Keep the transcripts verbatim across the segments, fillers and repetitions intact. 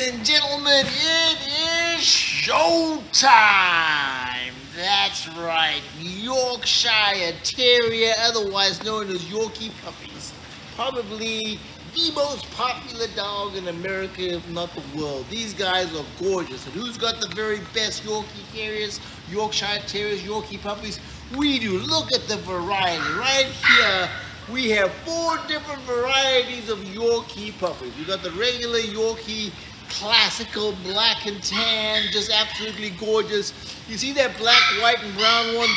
and gentlemen, it is showtime! That's right, Yorkshire Terrier, otherwise known as Yorkie puppies. Probably the most popular dog in America, if not the world. These guys are gorgeous. And who's got the very best Yorkie Terriers, Yorkshire Terriers, Yorkie puppies? We do. Look at the variety right here. We have four different varieties of Yorkie puppies. We've got the regular Yorkie, classical black and tan, just absolutely gorgeous. You see that black, white, and brown one?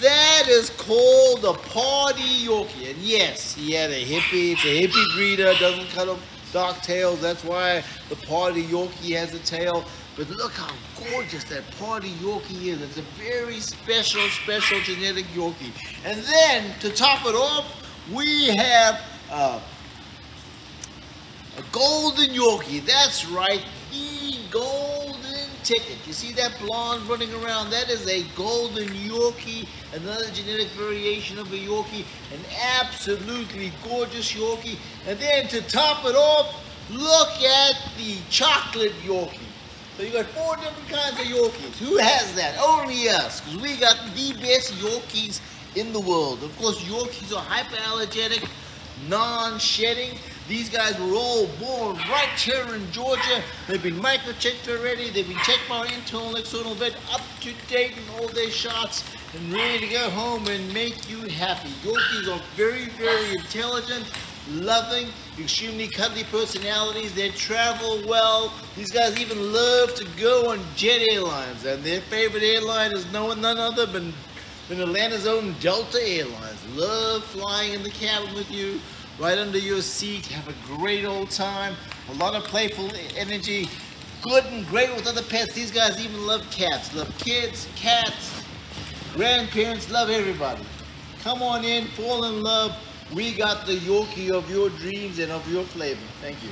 That is called the Party Yorkie. And yes, he had a hippie. It's a hippie breeder, doesn't cut off dark tails. That's why the Party Yorkie has a tail. But look how gorgeous that Party Yorkie is. It's a very special, special genetic Yorkie. And then, to top it off, we have uh, a golden Yorkie. That's right, the golden ticket. You see that blonde running around? That is a golden Yorkie, another genetic variation of a Yorkie, an absolutely gorgeous Yorkie. And then to top it off, look at the chocolate Yorkie. So you got four different kinds of Yorkies. Who has that? Only us, because we got the best Yorkies in the world. Of course, Yorkies are hypoallergenic, non-shedding. These guys were all born right here in Georgia. They've been microchecked already. They've been checked by internal, external vet, up to date in all their shots, and ready to go home and make you happy. Yorkies are very, very intelligent, loving, extremely cuddly personalities. They travel well. These guys even love to go on jet airlines, and their favorite airline is no none other than in Atlanta's own Delta Airlines. Love flying in the cabin with you, right under your seat. Have a great old time, a lot of playful energy, good and great with other pets. These guys even love cats, love kids, cats, grandparents, love everybody. Come on in, fall in love. We got the Yorkie of your dreams and of your flavor. Thank you.